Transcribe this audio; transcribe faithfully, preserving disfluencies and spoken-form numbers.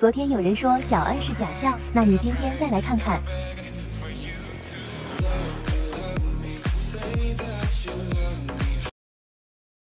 昨天有人说小恩是假象，那你今天再来看看。